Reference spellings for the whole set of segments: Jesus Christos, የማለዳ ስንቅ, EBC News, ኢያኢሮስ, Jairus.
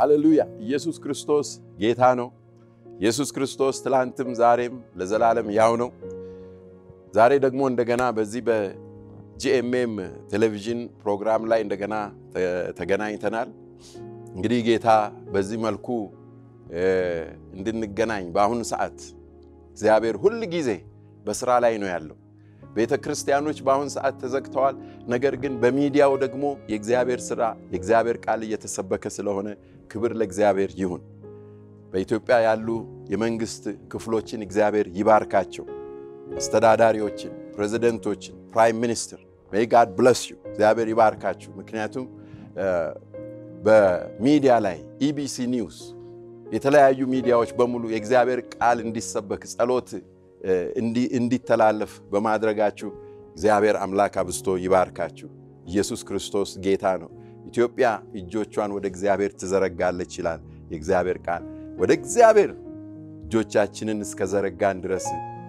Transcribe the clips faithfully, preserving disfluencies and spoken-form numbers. ሃሌሉያ ኢየሱስ ክርስቶስ ጌታ ነው ኢየሱስ ክርስቶስ ትላንትም ዛሬም ለዘላለም ያው ነው ዛሬ ደግሞ እንደገና በዚህ በጂኤምኤም ቴሌቪዥን ፕሮግራም ላይ እንደገና ተገናኝተናል እንግዲህ ጌታ በዚህ መልኩ እንድንገናኝ በአሁን ሰዓት እግዚአብሔር ሁሉ ጊዜ በስራ ላይ ነው ያለው ቤተክርስቲያኖች ባሁን ሰዓት ተዘግተዋል ነገር ግን በሚዲያው ደግሞ የእግዚአብሔር ሥራ የእግዚአብሔር ቃል እየተሰበከ ስለሆነ ክብር ለእግዚአብሔር ይሁን በኢትዮጵያ ያሉ የመንግስት ክፍሎችን እግዚአብሔር ይባርካቸው አስተዳዳሪዎችን ፕሬዝዳንቶችን ፕራይም ሚኒስተር may god bless you እግዚአብሔር ይባርካቸው ምክንያቱም በሚዲያ ላይ E B C News የተለያዩ ሚዲያዎች በሙሉ የእግዚአብሔር ቃል እንዲሰበክ ጸሎት እንዲ እንዲተላለፍ በማድረጋችሁ እግዚአብሔር አምላክ አብስቶ ይባርካችሁ ኢየሱስ ክርስቶስ ጌታ ነው ኢትዮጵያ እጆቿን ወደ እግዚአብሔር ትዘረጋለች ይላል የእግዚአብሔር ቃል ወደ እግዚአብሔር እጆቻችንን እስከዘረጋን ድረስ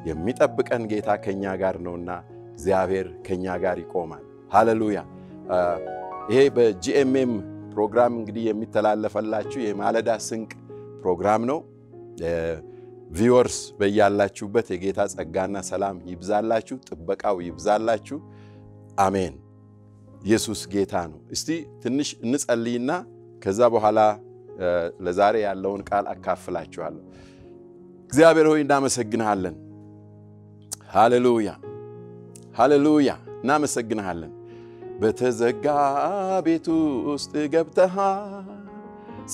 የሚጠብቀን ጌታ ከኛ ጋር ነውና እግዚአብሔር ከኛ ጋር ይቆማል ሃሌሉያ ይሄ በጂኤምኤም ፕሮግራም እንግዲህ የሚተላለፈላችሁ የማለዳ ስንቅ ፕሮግራም ነው ቪወርስ በእያላችሁበት የጌታ ጸጋና ሰላም ይብዛላችሁ ጥበቃው ይብዛላችሁ አሜን ኢየሱስ ጌታ ነው እስቲ ትንሽ እንጸልይና ከዛ በኋላ ለዛሬ ያለውን ቃል አካፍላችኋለሁ እግዚአብሔር ሆይ እናመሰግናለን ሃሌሉያ ሃሌሉያ እናመሰግናለን በተዘጋ ቤቱ ውስጥ ገብተሃ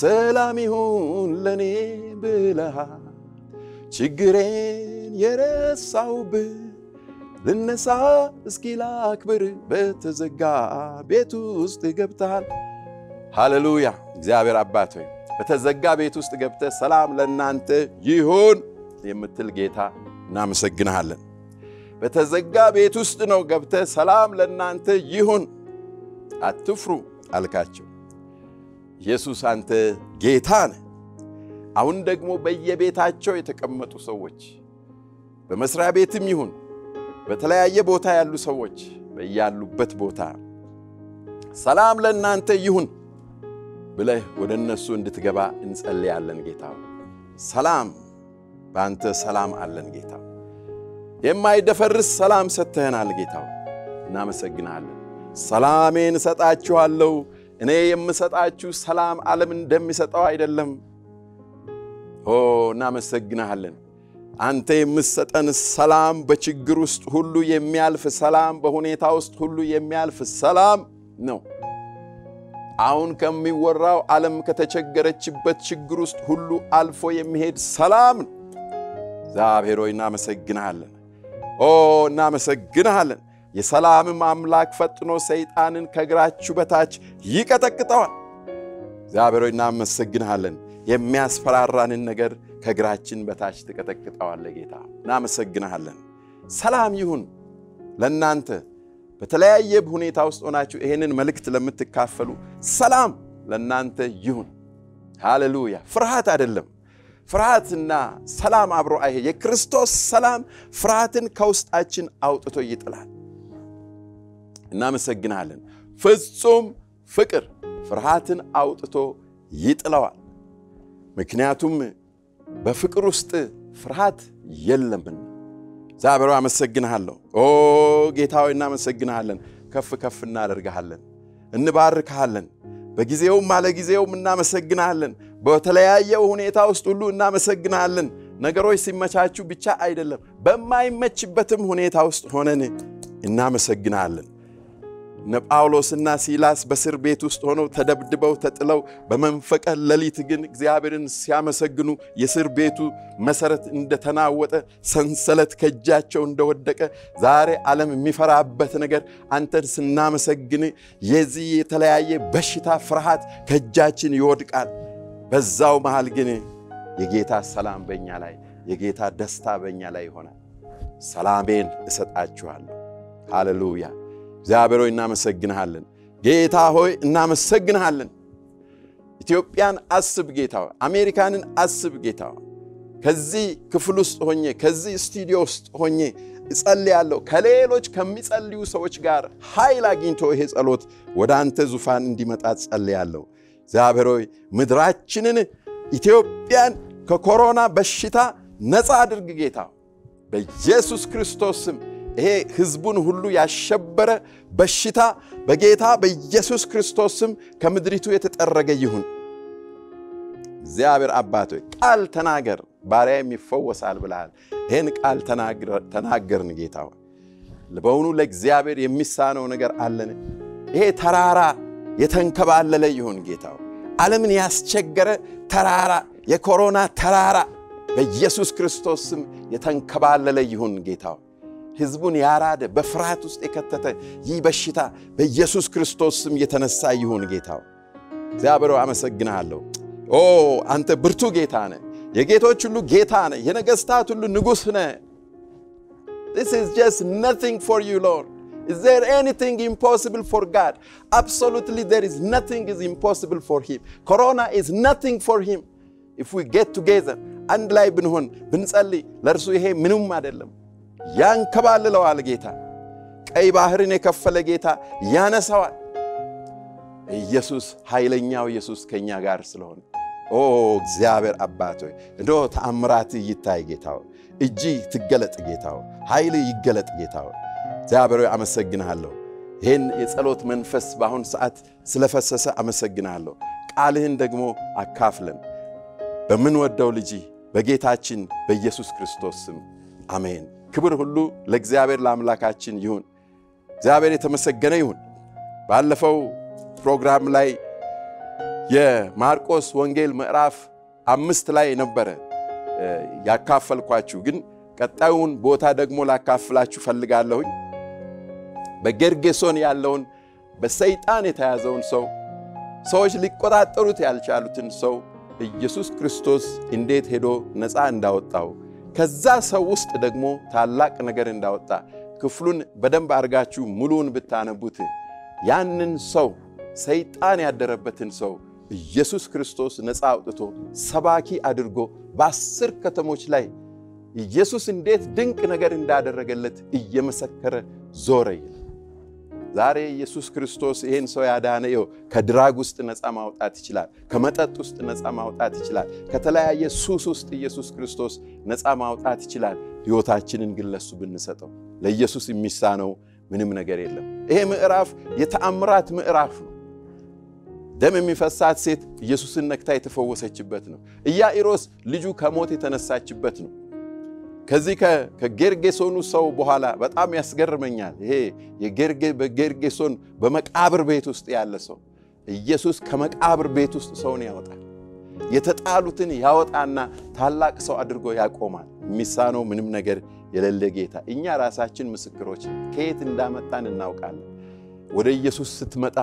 ሰላም ይሁን ለኔ ብለሃ ችግሬን የረሳውብ ለነሳ እስኪላክብር በተዘጋ ቤቱ ውስጥ ገብታል ሃሌሉያ እግዚአብሔር አባት ሆይ በተዘጋ ቤት ውስጥ ገብተ ሰላም ለናንተ ይሁን የምትል ጌታ እናመሰግናለን በተዘጋ ቤት ውስጥ ነው ገብተ ሰላም ለናንተ ይሁን አትፍሩ አልካቸው ኢየሱስ አንተ ጌታ ነህ አሁን ደግሞ በየቤታቸው የተቀመጡ ሰዎች በመስሪያ ቤትም ይሁን በተለያየ ቦታ ያሉ ሰዎች በእያሉበት ቦታ ሰላም ለናንተ ይሁን ብለህ ወደነሱ እንድትገባ እንጸልያለን ጌታ ሰላም ባንተ ሰላም አለን ጌታ የማይደፈርስ ሰላም ሰተህናል ጌታ እናመሰግናለን ሰላሜን ሰጣችኋለሁ እኔ የምሰጣችሁ ሰላም ዓለም እንደሚሰጠው አይደለም ኦ እናመሰግናለን አንተ የምሰጠን ሰላም በችግር ውስጥ ሁሉ የሚያልፍ ሰላም በሁኔታ ውስጥ ሁሉ የሚያልፍ ሰላም ነው አሁን ከሚወራው ዓለም ከተቸገረችበት ችግር ውስጥ ሁሉ አልፎ የሚሄድ ሰላም እግዚአብሔር ሆይ እናመሰግናለን ኦ እናመሰግናለን የሰላም አምላክ ፈጥኖ ሰይጣንን ከግራችሁ በታች ይቀጠቅጠዋል እግዚአብሔር ሆይ እናመሰግናለን የሚያስፈራራንን ነገር ከግራችን በታች ተቀጠቅጣዋለ ጌታ እናመሰግናለን ሰላም ይሁን ለናንተ በተለያየ ሁኔታ ውስጥ ሆናችሁ ይሄንን መልእክት ለምትካፈሉ ሰላም ለናንተ ይሁን ሃሌሉያ ፍርሃት አይደለም ፍርሃትና ሰላም አብሮ አይሄ የክርስቶስ ሰላም ፍርሃትን ከውስጣችን አውጥቶ ይጥላል እናመሰግናለን ፍጹም ፍቅር ፍርሃትን አውጥቶ ይጥለዋል ምክንያቱም በፍቅር ውስጥ ፍርሃት የለምና ዛብራ አመሰግናለሁ ኦ ጌታ ሆይ እናመሰግናለን ከፍ ከፍ እናደርጋለን እንባርካለን በጊዜው ማለ ጊዜው እናመሰግናለን በተለያየ ሁኔታ ውስጥ ሁሉ እናመሰግናለን ነገሮች ሲመቻቹ ብቻ አይደለም በማይመችበትም ሁኔታ ውስጥ ሆነን እናመሰግናለን ነጳውሎስና ሲላስ በስር ቤት ውስጥ ሆነው ተደብድበው ተጥለው በመንፈቀ ለሊት ግን እግዚአብሔርን ሲያመሰግኑ የስር ቤቱ መሰረት እንደተናወጠ ሰንሰለት ከጃቸው እንደወደቀ ዛሬ ዓለም የሚፈራበት ነገር አንተን ስናመሰግን የዚህ የተለያየ በሽታ ፍርሃት ከጃችን ይወድቃል በዛው መሃል ግን የጌታ ሰላም በእኛ ላይ የጌታ ደስታ በእኛ ላይ ይሆናል ሰላሜን እሰጣችኋለሁ ሃሌሉያ እግዚአብሔር ሆይ እናመሰግናለን ጌታ ሆይ እናመሰግናለን ኢትዮጵያን አስብ ጌታ ሆይ አሜሪካንን አስብ ጌታ ሆይ ከዚህ ክፍል ውስጥ ሆኜ ከዚህ ስቱዲዮ ውስጥ ሆኜ እጸልያለሁ ከሌሎች ከሚጸልዩ ሰዎች ጋር ኃይል አግኝቶ ይሄ ጸሎት ወደ አንተ ዙፋን እንዲመጣ እጸልያለሁ እግዚአብሔር ሆይ ምድራችንን ኢትዮጵያን ከኮሮና በሽታ ነፃ አድርግ ጌታ በኢየሱስ ክርስቶስም ይሄ ህዝቡን ሁሉ ያሸበረ በሽታ በጌታ በኢየሱስ ክርስቶስም ከምድሪቱ የተጠረገ ይሁን እግዚአብሔር አባቶ ቃል ተናገር ባሪያም ይፈወሳል ብለሃል ይሄን ቃል ተናገር ተናገርን ጌታ ለበውኑ ለእግዚአብሔር የሚሳነው ነገር አለነ ይሄ ተራራ የተንከባለለ ይሁን ጌታ ዓለምን ያስቸገረ ተራራ የኮሮና ተራራ በኢየሱስ ክርስቶስም የተንከባለለ ይሁን ጌታ ህዝቡን ያራደ በፍርሃት ውስጥ የከተተ ይበሽታ በኢየሱስ ክርስቶስም የተነሳ ይሁን ጌታ እግዚአብሔር አመሰግናለሁ ኦ አንተ ብርቱ ጌታ ነህ የጌቶች ሁሉ ጌታ ነህ የነገስታት ሁሉ ንጉስ ነህ This is just nothing for you Lord Is there anything impossible for God? Absolutely there is nothing is impossible for him. Corona is nothing for him. If we get together and ላይ ብንሆን ብንጸልይ ለርሱ ይሄ ምንም አይደለም ያንከባለለዋል ጌታ ቀይ ባህርን የከፈለ ጌታ ያነሳዋል ኢየሱስ ኃይለኛው ኢየሱስ ከኛ ጋር ስለሆነ ኦ እግዚአብሔር አባት ሆይ እንዶ ተአምራት ይታይ ጌታው እጂ ትገለጥ ጌታው ኃይል ይገለጥ ጌታው ዛብሮ አመሰግናለሁ ይሄን የጸሎት መንፈስ ባሁን ሰዓት ስለፈሰሰ አመሰግናለሁ ቃልህን ደግሞ አካፍለን በምን ወደው ልጂ በጌታችን በኢየሱስ ክርስቶስም አሜን ክብር ሁሉ ለእግዚአብሔር ለአምላካችን ይሁን እግዚአብሔር የተመሰገነ ይሁን ባለፈው ፕሮግራም ላይ የማርቆስ ወንጌል ምዕራፍ አምስት ላይ ነበረ ያካፈልኳችሁ ግን ቀጣዩን ቦታ ደግሞ ላካፍላችሁ ፈልጋለሁ በገርጌሶን ያለውን በሰይጣን የተያዘውን ሰው ሰዎች ሊቆጣጠሩት ያልቻሉትን ሰው ኢየሱስ ክርስቶስ እንዴት ሄዶ ነፃ እንዳወጣው ከዛ ሰው ውስጥ ደግሞ ታላቅ ነገር እንዳወጣ ክፍሉን በደንብ አርጋችሁ ሙሉውን ብታነቡት ያንን ሰው ሰይጣን ያደረበትን ሰው ኢየሱስ ክርስቶስ ነፃ አውጥቶ ሰባኪ አድርጎ በአስር ከተሞች ላይ ኢየሱስ እንዴት ድንቅ ነገር እንዳደረገለት እየመሰከረ ዞረ ዛሬ ኢየሱስ ክርስቶስ ይሄን ሰው ያዳነው ከድራግ ውስጥ ነፃ ማውጣት ይችላል ከመጠጥ ውስጥ ነፃ ማውጣት ይችላል ከተለያየ ሱስ ውስጥ ኢየሱስ ክርስቶስ ነፃ ማውጣት ይችላል ህይወታችንን ግለሱ ብንሰጠው ለኢየሱስ የሚሳነው ምንም ነገር የለም ይሄ ምዕራፍ የተአምራት ምዕራፍ ነው ደም የሚፈሳት ሴት ኢየሱስን ነክታ የተፈወሰችበት ነው ኢያኢሮስ ልጁ ከሞት የተነሳችበት ነው ከዚህ ከጌርጌሶኑ ሰው በኋላ በጣም ያስገርመኛል ይሄ የጌርጌ በጌርጌሶን በመቃብር ቤት ውስጥ ያለ ሰው ኢየሱስ ከመቃብር ቤት ውስጥ ሰውን ያወጣል የተጣሉትን ያወጣና ታላቅ ሰው አድርጎ ያቆማል ሚሳኖ ምንም ነገር የሌለ ጌታ እኛ ራሳችን ምስክሮች ከየት እንዳመጣን እናውቃለን ወደ ኢየሱስ ስትመጣ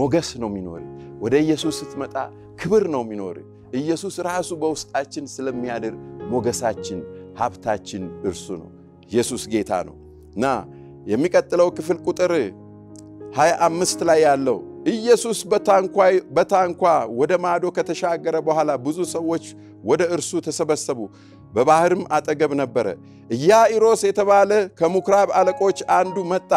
ሞገስ ነው ሚኖር ወደ ኢየሱስ ስትመጣ ክብር ነው ሚኖር ኢየሱስ ራሱ በውስጣችን ስለሚያድር ሞገሳችን ሀብታችን እርሱ ነው ኢየሱስ ጌታ ነውና የሚቀጥለው ክፍል ቁጥር ሃያ አምስት ላይ ያለው ኢየሱስ በታንኳ በታንኳ ወደ ማዶ ከተሻገረ በኋላ ብዙ ሰዎች ወደ እርሱ ተሰበሰቡ በባህርም አጠገብ ነበረ ኢያኢሮስ የተባለ ከምኩራብ አለቆች አንዱ መጣ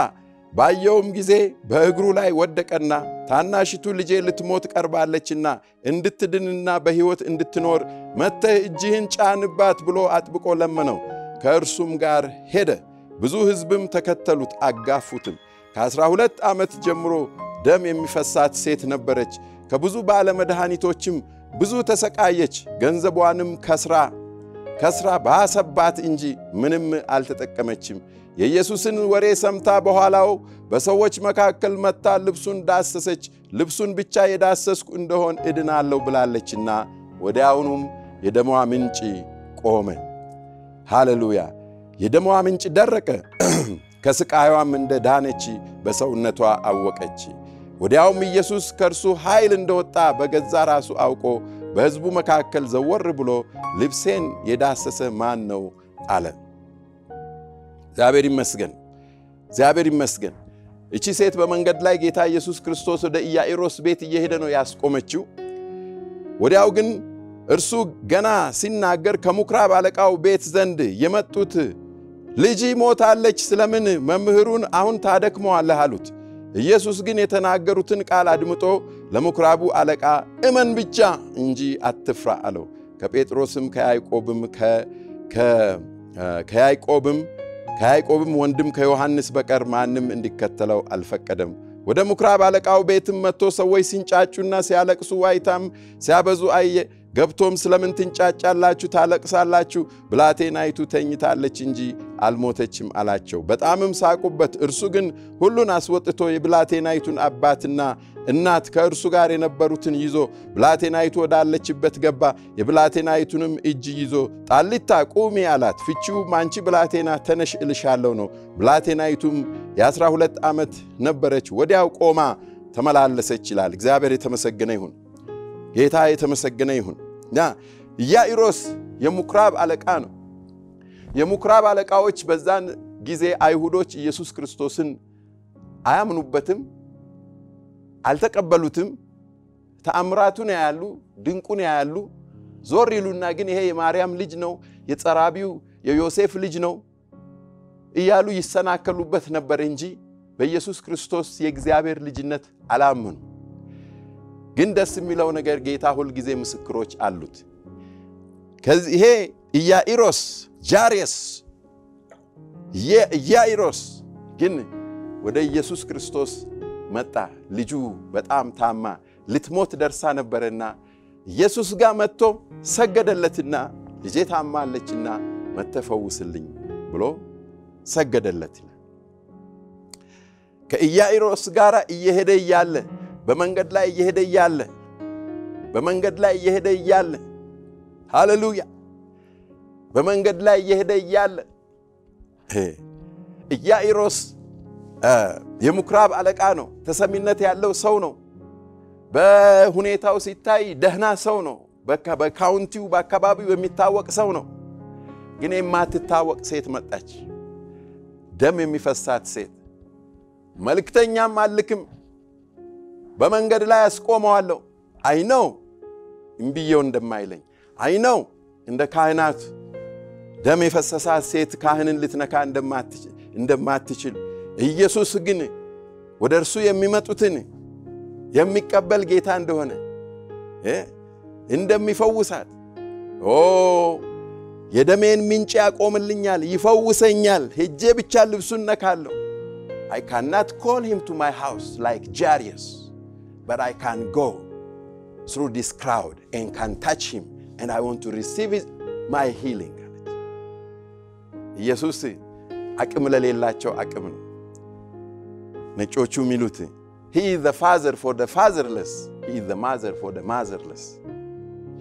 ባየውም ጊዜ በእግሩ ላይ ወደቀና ታናሽቱ ልጄ ልትሞት ቀርባለችና እንድትድንና በህይወት እንድትኖር መጥተህ እጅህን ጫንባት ብሎ አጥብቆ ለመነው ከእርሱም ጋር ሄደ ብዙ ህዝብም ተከተሉት አጋፉትም ከ12 ዓመት ጀምሮ ደም የሚፈሳት ሴት ነበረች ከብዙ ባለመድኃኒቶችም ብዙ ተሰቃየች ገንዘቧንም ከስራ ከስራ ባሰባት እንጂ ምንም አልተጠቀመችም የኢየሱስን ወሬ ሰምታ በኋላው በሰዎች መካከል መጣ ልብሱን ዳሰሰች ልብሱን ብቻ የዳሰስኩ እንደሆን እድናለሁ ብላለችና ወዲያውኑም የደሟ ምንጭ ቆመ ሃሌሉያ የደሟ ምንጭ ደረቀ ከስቃይዋም እንደዳነች በሰውነቷ አወቀች ወዲያውም ኢየሱስ ከርሱ ኃይል እንደወጣ በገዛ ራሱ አውቆ በሕዝቡ መካከል ዘወር ብሎ ልብሴን የዳሰሰ ማን ነው አለ ዛብር ይመስገን ዛብር ይመስገን እቺ ሴት በመንገድ ላይ ጌታ ኢየሱስ ክርስቶስ ወደ ኢያኢሮስ ቤት እየሄደ ነው ያስቆመችው ወዲያው ግን እርሱ ገና ሲናገር ከምኩራብ አለቃው ቤት ዘንድ የመጡት ልጅ ሞታለች ስለምን መምህሩን አሁን ታደክመዋለህ አሉት ኢየሱስ ግን የተናገሩትን ቃል አድምጦ ለምኩራቡ አለቃ እመን ብቻ እንጂ አትፍራ አለው ከጴጥሮስም ከያዕቆብም ከ ከያዕቆብም ከያዕቆብም ወንድም ከዮሐንስ በቀር ማንም እንዲከተለው አልፈቀደም ወደ ምኩራብ አለቃው ቤትም መጥቶ ሰዎች ሲንጫጩና ሲያለቅሱ ዋይታም ሲያበዙ አየ ገብቶም ስለምን ትንጫጫላችሁ ታለቅሳላችሁ ብላቴናይቱ ተኝታለች እንጂ አልሞተችም አላቸው በጣምም ሳቁበት እርሱ ግን ሁሉን አስወጥቶ የብላቴናይቱን አባትና እናት ከእርሱ ጋር የነበሩትን ይዞ ብላቴናይቱ ወዳለችበት ገባ የብላቴናይቱንም እጅ ይዞ ጣሊታ ቁሚ አላት ፍቺው ማንቺ ብላቴና ተነሽ እልሻለሁ ነው ብላቴናይቱም የ12 ዓመት ነበረች ወዲያው ቆማ ተመላለሰች ይላል እግዚአብሔር የተመሰገነ ይሁን ጌታ የተመሰገነ ይሁን ያ ኢያኢሮስ የሙክራብ አለቃ ነው የሙክራብ አለቃዎች በዛን ጊዜ አይሁዶች ኢየሱስ ክርስቶስን አያምኑበትም አልተቀበሉትም ተአምራቱን ያያሉ ድንቁን ያያሉ ዞር ይሉና ግን ይሄ የማርያም ልጅ ነው የጸራቢው የዮሴፍ ልጅ ነው እያሉ ይሰናከሉበት ነበር እንጂ በኢየሱስ ክርስቶስ የእግዚአብሔር ልጅነት አላመኑ ግን ደስ የሚለው ነገር ጌታ ሁሉ ጊዜ ምስክሮች አሉት ከዚህ ይሄ ኢያኢሮስ ጃርየስ የኢያኢሮስ ግን ወደ ኢየሱስ ክርስቶስ መጣ ልጁ በጣም ታማ ልትሞት ደርሳ ነበርና ኢየሱስ ጋር መጥቶ ሰገደለትና ልጄ ታማለችና መተፈውስልኝ ብሎ ሰገደለት ከኢያኢሮስ ጋራ እየሄደ ይያለ በመንገድ ላይ እየሄደ ይያለ በመንገድ ላይ እየሄደ ይያለ ሃሌሉያ በመንገድ ላይ እየሄደ ይያለ ኢያኢሮስ የሙክራብ አለቃ ነው ተሰሚነት ያለው ሰው ነው በሁኔታው ሲታይ ደህና ሰው ነው በካውንቲው በአካባቢው የሚታወቅ ሰው ነው ግን የማትታወቅ ሴት መጣች ደም የሚፈሳት ሴት መልክተኛም አልክም በመንገድ ላይ አስቆመዋለሁ አይ ነው እንብየው እንደማይለኝ አይ ነው እንደ ካህናት ደም የፈሰሳት ሴት ካህንን ልትነካ እንደማትችል እንደማትችል ኢየሱስ ግን ወደርሱ የሚመጡትን የሚቀበል ጌታ እንደሆነ እ እንደሚፈውሳት ኦ የደሜን ምንጭ ያቆምልኛል ይፈውሰኛል ሄጄ ብቻ ልብሱን ነካለሁ I cannot call him to my house like Jairus but I can go through this crowd and can touch him and I want to receive his, my healing ኢየሱስ አቅም ለሌላቸው አቅም ነው ነጮቹ ሚሉት he is the father for the fatherless he is the mother for the motherless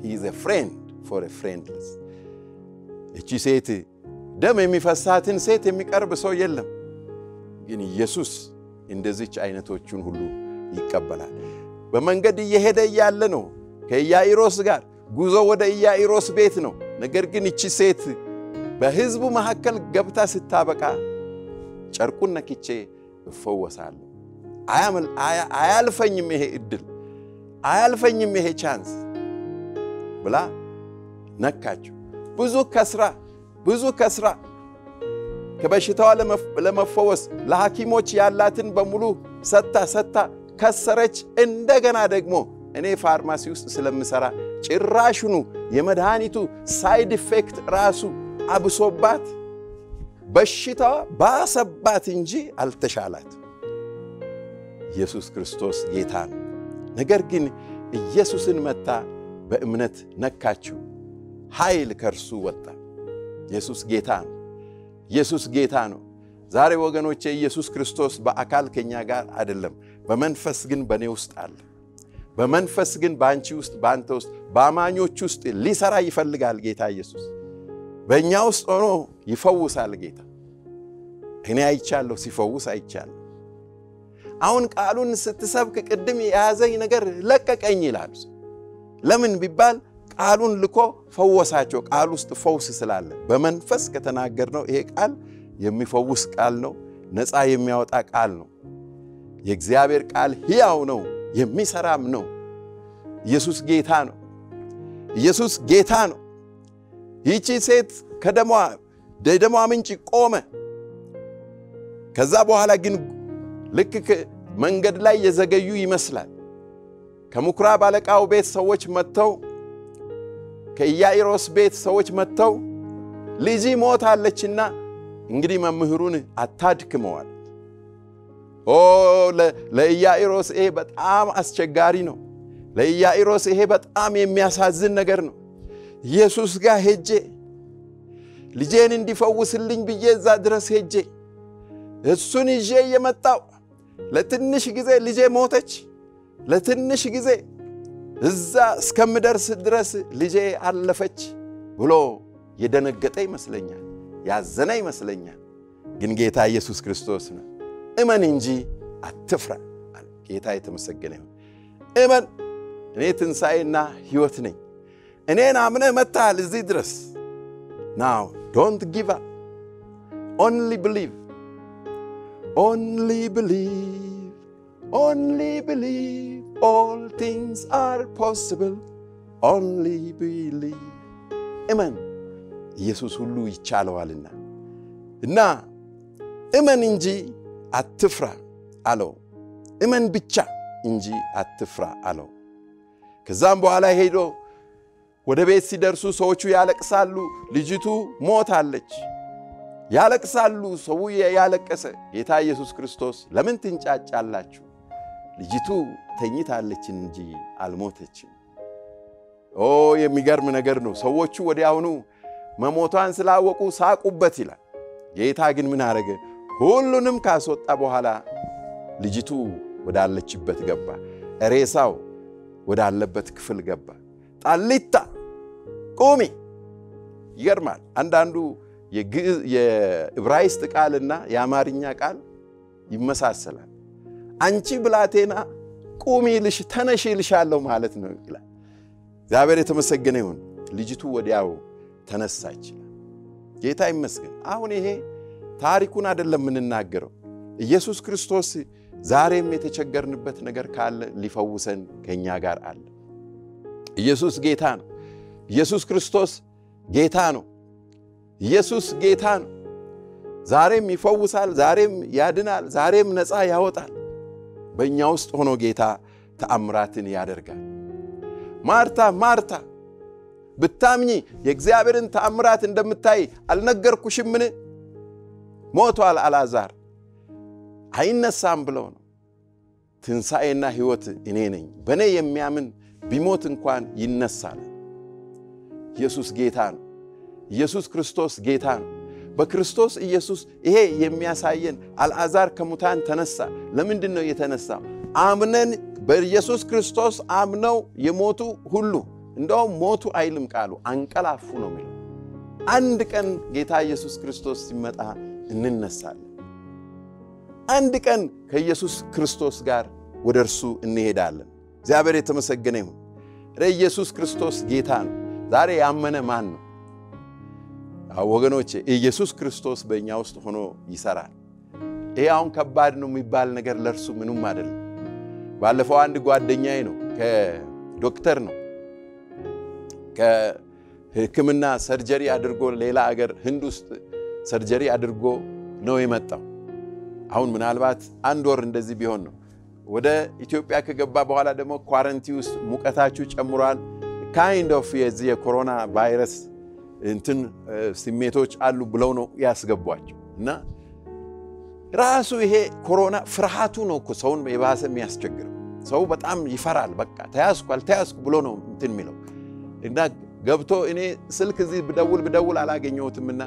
he is a friend for a friendless እቺ ሴት ደም የሚፈሳትን ሴት የሚቀርብ ሰው የለም ግን ኢየሱስ እንደዚህ አይነቶቹን ሁሉ ይቀበላል በመንገድ እየሄደ ያለ ነው ከኢያኢሮስ ጋር ጉዞ ወደ ኢያኢሮስ ቤት ነው ነገር ግን እቺ ሴት በህዝቡ መሐከል ገብታ ስታበቃ ጨርቁን ነክቼ እፈወሳለሁ አያመል አያልፈኝም ይሄ እድል አያልፈኝም ይሄ ቻንስ ብላ ነካችሁ ብዙ ከስራ ብዙ ከስራ ከበሽታው ለመፈወስ ለሐኪሞች ያላትን በሙሉ ሰጣ ሰጣ ከሰረች እንደገና ደግሞ እኔ ፋርማሲ ውስጥ ስለምሰራ ጭራሹኑ የመድኃኒቱ ሳይድ ኢፌክት ራሱ አብሶባት በሽታ ባሰባት እንጂ አልተሻላት ኢየሱስ ክርስቶስ ጌታ ነው ነገር ግን ኢየሱስን መጣ በእምነት ነካችው ኃይል ከርሱ ወጣ ኢየሱስ ጌታ ነው ኢየሱስ ጌታ ነው ዛሬ ወገኖቼ ኢየሱስ ክርስቶስ በአካል ከኛ ጋር አይደለም በመንፈስ ግን በኔ ውስጥ አለ በመንፈስ ግን ባንቺ ውስጥ ባንተ ውስጥ ባማኞች ውስጥ ሊሰራ ይፈልጋል ጌታ ኢየሱስ በእኛ ውስጥ ሆኖ ይፈውሳል ጌታ እኔ አይቻለሁ ሲፈውስ አይቻለሁ አሁን ቃሉን ስትሰብክ ቅድም ያዘኝ ነገር ለቀቀኝ ይላል ለምን ቢባል ቃሉን ልኮ ፈወሳቸው ቃል ውስጥ ፈውስ ስላለ በመንፈስ ከተናገርነው ይሄ ቃል የሚፈውስ ቃል ነው ነፃ የሚያወጣ ቃል ነው የእግዚአብሔር ቃል ሕያው ነው የሚሰራም ነው ኢየሱስ ጌታ ነው ኢየሱስ ጌታ ነው ይቺ ሴት ከደሟ ደሟ ምንጭ ቆመ ከዛ በኋላ ግን ልክ መንገድ ላይ የዘገዩ ይመስላል ከምኩራብ አለቃው ቤት ሰዎች መተው ከኢያኢሮስ ቤት ሰዎች መተው ልጅ ሞታለችና እንግዲህ መምህሩን አታድክመዋል ኦ ለኢያኢሮስ ይሄ በጣም አስቸጋሪ ነው ለኢያኢሮስ ይሄ በጣም የሚያሳዝን ነገር ነው ኢየሱስ ጋር ሄጄ ልጄን እንዲፈውስልኝ በየዛ ድረስ ሄጄ እሱን ይዤ የመጣው ለትንሽ ጊዜ ልጄ ሞተች ለትንሽ ጊዜ እዛ እስከምደርስ ድረስ ልጄ አለፈች ብሎ የደነገጠ ይመስለኛል ያዘነ ይመስለኛል ግን ጌታ ኢየሱስ ክርስቶስ ነው እመን እንጂ አትፍራ ጌታ የተመሰገነ ይሁን እመን እኔ ትንሣኤና ሕይወት ነኝ እኔን አምነህ መጣል እዚህ ድረስ now don't give up only believe only believe Only believe all things are possible only believe Amen ኢየሱስ ሁሉ ይቻለዋልና እና እመን እንጂ አትፍራ አለው እመን ብቻ እንጂ አትፍራ አለው ከዛም በኋላ ሄዶ ወደ ቤት ሲደርሱ ሰዎቹ ያለቅሳሉ ልጅቱ ሞታለች ያለቅሳሉ ሰው ያለቀሰ ጌታ ኢየሱስ ክርስቶስ ለምን ትንጫጫላችሁ ልጅቱ ተኝታለች እንጂ አልሞተችም ኦ የሚገርም ነገር ነው ሰዎቹ ወዲያውኑ መሞቷን ስላወቁ ሳቁበት ይላል ጌታ ግን ምን አረገ ሁሉንም ካስወጣ በኋላ ልጅቱ ወዳለችበት ገባ ሬሳው ወዳለበት ክፍል ገባ ጣሊታ ቁሚ ይገርማል አንዳንዱ የዕብራይስጥ ቃልና የአማርኛ ቃል ይመሳሰላል አንቺ ብላቴና ቁሚ ልሽ ተነሽ ልሻለው ማለት ነው ይላል እግዚአብሔር የተመሰገነ ይሁን ልጅቱ ወዲያው ተነሳች ጌታ ይመስገን አሁን ይሄ ታሪኩን አይደለም እንናገረው ኢየሱስ ክርስቶስ ዛሬም የተቸገርንበት ነገር ካለ ሊፈውሰን ከኛ ጋር አለ ኢየሱስ ጌታ ነው ኢየሱስ ክርስቶስ ጌታ ነው ኢየሱስ ጌታ ነው ዛሬም ይፈውሳል ዛሬም ያድናል ዛሬም ነፃ ያወጣል በእኛ ውስጥ ሆኖ ጌታ ተአምራትን ያደርጋል ማርታ ማርታ ብታምኚ የእግዚአብሔርን ተአምራት እንደምታይ አልነገርኩሽም ምን ሞቷል አላዛር አይነሳም ብለው ነው ትንሣኤና ሕይወት እኔ ነኝ በእኔ የሚያምን ቢሞት እንኳን ይነሳል ኢየሱስ ጌታ ነው ኢየሱስ ክርስቶስ ጌታ ነው በክርስቶስ ኢየሱስ ይሄ የሚያሳየን አልዓዛር ከሙታን ተነሳ ለምንድነው የተነሳ አምነን በኢየሱስ ክርስቶስ አምነው የሞቱ ሁሉ እንደውም ሞቱ አይልም ቃሉ አንቀላፉ ነው የሚለው አንድ ቀን ጌታ ኢየሱስ ክርስቶስ ሲመጣ እንነሳለን አንድ ቀን ከኢየሱስ ክርስቶስ ጋር ወደርሱ እንሄዳለን እግዚአብሔር የተመሰገነ ይሁን ኢየሱስ ክርስቶስ ጌታ ነው ዛሬ ያመነ ማን ነው አወገኖቼ ኢየሱስ ክርስቶስ በእኛ ውስጥ ሆኖ ይሰራል ይሄውን ከባድ ነው የሚባል ነገር ለርሱ ምንም አይደለም ባለፈው አንድ ጓደኛዬ ነው ከዶክተር ነው ከህክምና ሰርጀሪ አድርጎ ሌላ ሀገር ህንድ ውስጥ ሰርጀሪ አድርጎ ነው የመጣው አሁን ምናልባት አንድ ወር እንደዚህ ቢሆን ነው ወደ ኢትዮጵያ ከገባ በኋላ ደግሞ ኳረንቲን ውስጥ ሙቀታቹ ጨምሯል kind of የዚህ የኮሮና ቫይረስ እንትን ስሜቶች አሉ ብለው ነው ያስገቧቸውና ራሱ ይሄ ኮሮና ፍርሃቱ ነው ሰውን የባሰ የሚያስቸግረው ሰው በጣም ይፈራል በቃ ተያስኳል ተያስኩ ብሎ ነው እንትን የሚለው እና ገብቶ እኔ ስልክ እዚህ ብደውል ብደውል አላገኘሁትምና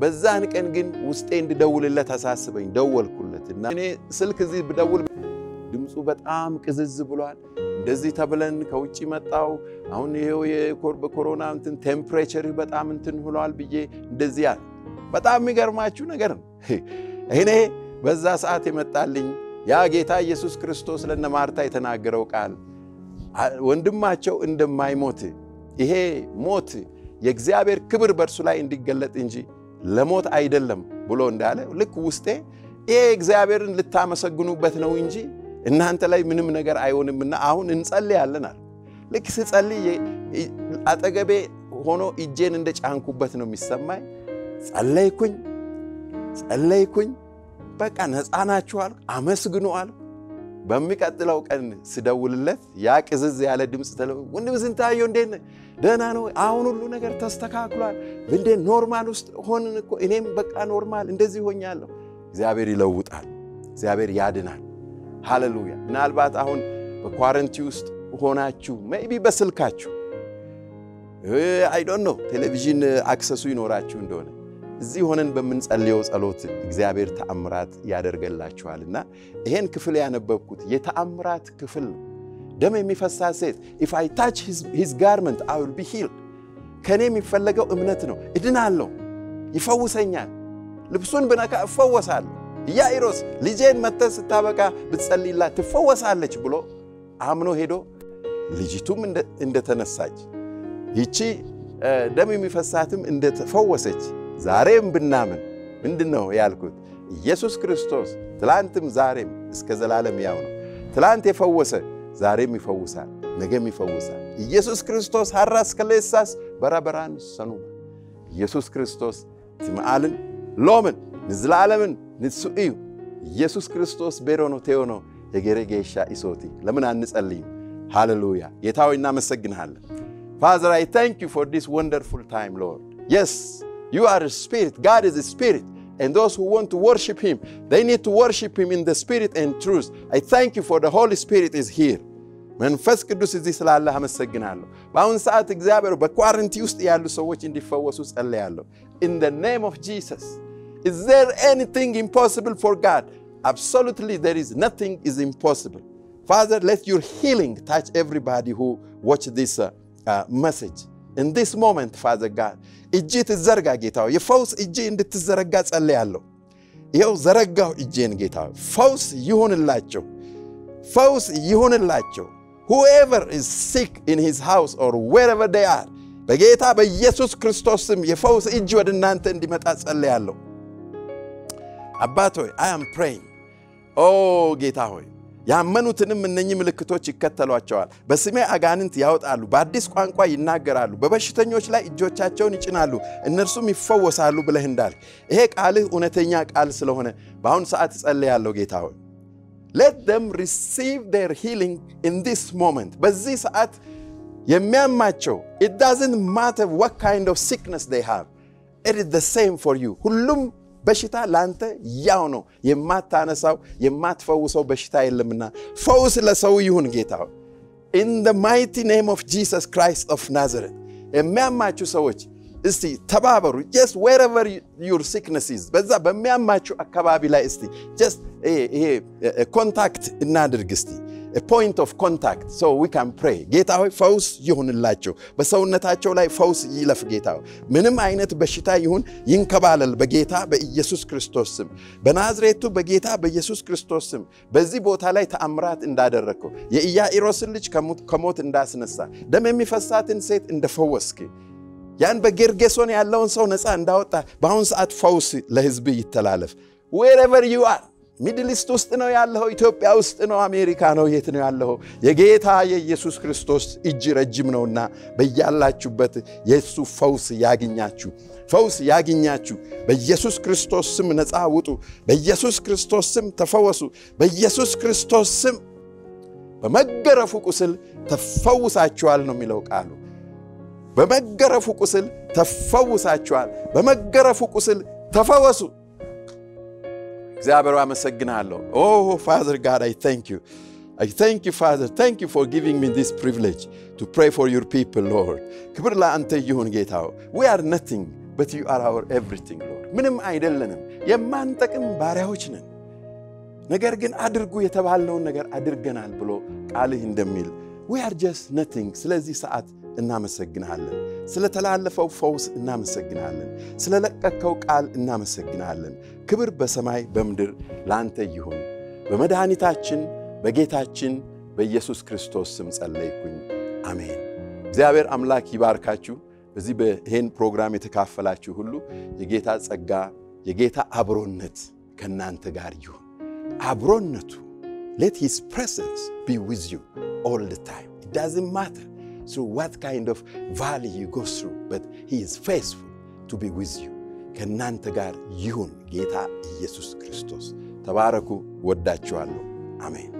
በዛን ቀን ግን ውስጤ እንድደውልለት አሳስበኝ ደወልኩለትና እኔ ስልክ እዚህ ብደውል ድምፁ በጣም ቅዝዝ ብሏል እንደዚህ ተብለን ከውጪ መጣው አሁን ይሄው የኮርብ ኮሮና እንትን ቴምፕሬቸር በጣም እንትን ሆኗል ብዬ እንደዚህ አለ በጣም የሚገርማችሁ ነገር ነው እኔ በዛ ሰዓት የመጣልኝ ያ ጌታ ኢየሱስ ክርስቶስ ለነ ማርታ የተናገረው ቃል ወንድማቸው እንደማይሞት ይሄ ሞት የእግዚአብሔር ክብር በርሱ ላይ እንዲገለጥ እንጂ ለሞት አይደለም ብሎ እንዳለ ልክ ውስጤ ይሄ እግዚአብሔርን ልታመሰግኑበት ነው እንጂ እናንተ ላይ ምንም ነገር አይሆንምና አሁን እንጸልያለናል ልክ ስጸልይ አጠገቤ ሆኖ እጄን እንደጫንኩበት ነው የሚሰማኝ ጸለይኩኝ ጸለይኩኝ በቃ ነፃናችኋል አመስግኑዋል በሚቀጥለው ቀን ስደውልለት ያቅ ዝዝ ያለ ድምጽ ተለው ወንድም ዝንታዩ እንደነ ደና ነው አሁን ሁሉ ነገር ተስተካክሏል እንደ ኖርማል ውስጥ ሆነን እኮ እኔም በቃ ኖርማል እንደዚህ ሆኛለሁ እግዚአብሔር ይለውጣል እግዚአብሔር ያድናል ሃሌሉያ እናልባት አሁን በኳረንቲን ውስጥ ሆናችሁ maybe በስልካችሁ I don't know ቴሌቪዥን አክሰሱ ይኖራችሁ እንደሆነ እዚህ ሆነን በመንጸልየው ጸሎት እግዚአብሔር ተአምራት ያደርግላችኋልና ይሄን ክፍል ያነበብኩት የተአምራት ክፍል ነው ደም የሚፈሳት ሴት if I touch his his garment I will be healed ከኔ የሚፈለገው እምነት ነው እድናለሁ ይፈውሰኛል ልብሱን በነካ እፈወሳለሁ ያይሮስ ልጄን መተስ ተበቃ ብትጸልይላት ትፈወሳለች ብሎ አምኖ ሄዶ ልጅቱም እንደ ተነሳች ይቺ ደም የሚፈሳትም እንደ ተፈወሰች ዛሬም ብናምን ምንድነው ያልኩት ኢየሱስ ክርስቶስ ትላንትም ዛሬም እስከ ዘላለም ያው ነው ትላንት የፈወሰ ዛሬም ይፈውሳል ነገም ይፈውሳል ኢየሱስ ክርስቶስ ሐራስ ከለሳስ በራበራን ሰኑ ኢየሱስ ክርስቶስ ትማአልን ሎምን ንዝላለምን ንጹይ ኢየሱስ ክርስቶስ በሮኖ ቴዮኖ የገረገሻ ኢሶቲ ለምን አንጸልይ ሃሌሉያ የታውይና መሰግናለን Father I thank you for this wonderful time Lord yes You are a spirit. God is a spirit. And those who want to worship Him, they need to worship Him in the spirit and truth. I thank you for the Holy Spirit is here. መንፈስ ቅዱስ እዚህ ስላለ አመሰግናለሁ ባሁን ሰዓት እግዚአብሔር በኳረንቲ ውስጥ ያሉ ሰዎች እንዲፈወሱ ጸልያለሁ In the name of Jesus. Is there anything impossible for God? Absolutely there is nothing is impossible. Father, let your healing touch everybody who watch this uh, uh, message. In this moment, Father God, እጂ ተዘረጋ ጌታው የፈውስ እጂ እንድትዘረጋ ጸልያለሁ ይሄው ዘረጋው እጂን ጌታው ፈውስ ይሁንላችሁ ፈውስ ይሁንላችሁ whoever is sick in his house or wherever they are በጌታ በኢየሱስ ክርስቶስ ስም የፈውስ እጂ ወደ እናንተ እንዲመጣ ጸልያለሁ አባት ሆይ I am praying oh ጌታ ሆይ ያመኑትንም እነኚህ ምልክቶች ይከተሏቸዋል በስሜ አጋንንት ያወጣሉ በአዲስ ቋንቋ ይናገራሉ በበሽተኞች ላይ እጆቻቸውን ይጭናሉ እነርሱም ይፈወሳሉ ብለህ እንዳል ይሄ ቃል እውነተኛ ቃል ስለሆነ ባሁን ሰዓት ጸልያለሁ ጌታ ሆይ let them receive their healing in this moment በዚህ ሰዓት የሚያማቸው it doesn't matter what kind of sickness they have it is the same for you ሁሉም በሽታ ላንተ ያው ነው የማታነሳው የማትፈውሰው በሽታ የለምና ፈውስ ለሰው ይሁን ጌታው in the mighty name of Jesus Christ of Nazareth የሚያማችሁ ሰዎች እስቲ ተባበሩ just wherever your sickness is በዛ በሚያማችሁ አካባቢ ላይ እስቲ just ይሄ ኮንታክት እናድርግ እስቲ a point of contact so we can pray ጌታው ፈውስ ይሁንላችሁ በሰውነታቸው ላይ ፈውስ ይለፍ ጌታው ምንም አይነት በሽታ ይሁን ይንከባለል በጌታ በኢየሱስ ክርስቶስ ስም በናዝሬቱ በጌታ በኢየሱስ ክርስቶስ ስም በዚህ ቦታ ላይ ተአምራት እንዳደረከው የኢያኢሮስን ልጅ ከሞት ከሞት እንዳስነሳ ደም የሚፈሳትን ሴት እንደፈወስክ ያን በጌርጌሶን ያለውን ሰው ነፃ እንዳወጣ ባሁን ሰዓት ፈውስ ለህዝብ ይተላለፍ wherever you are Middle East ውስጥ ነው ያለው ኢትዮጵያ ውስጥ ነው አሜሪካ ነው የት ነው ያለው የጌታ የኢየሱስ ክርስቶስ እጅ ረጅም ነውና በእያላችሁበት የሱ ፈውስ ያግኛችሁ ፈውስ ያግኛችሁ በኢየሱስ ክርስቶስ ስም ነፃ ውጡ በኢየሱስ ክርስቶስ ስም ተፈወሱ በኢየሱስ ክርስቶስ ስም በመገረፉ ቁስል ተፈውሳችኋል ነው የሚለው ቃሉ በመገረፉ ቁስል ተፈውሳችኋል በመገረፉ ቁስል ተፈወሱ እግዚአብሔር አመሰግናለሁ oh father god i thank you i thank you father thank you for giving me this privilege to pray for your people lord ክብር ለአንተ ይሁን ጌታው we are nothing but you are our everything lord ምንም አይደለንም የማንጠቅም ባሪያዎች ነን ነገር ግን አድርጉ የተባለውን ነገር አድርገናል ብሎ ቃልህ እንደሚል we are just nothing ስለዚህ ሰዓት እናመሰግናለን ስለተላለፈው ፈውስ እናመሰግናለን ስለለቀቀው ቃል እናመሰግናለን ክብር በሰማይ በምድር ላንተ ይሁን በመድኃኒታችን በጌታችን በኢየሱስ ክርስቶስ ስም ጸለይኩኝ አሜን እግዚአብሔር አምላክ ይባርካችሁ በዚህ በሄን ፕሮግራም የተካፈላችሁ ሁሉ የጌታ ጸጋ የጌታ አብሮነት ከናንተ ጋር ይሁን አብሮነቱ let his presence be with you all the time it doesn't matter So what kind of valley you go through but he is faithful to be with you ከናንተ ጋር ይሁን ጌታ ኢየሱስ ክርስቶስ ተባረኩ ወዳችኋለሁ አሜን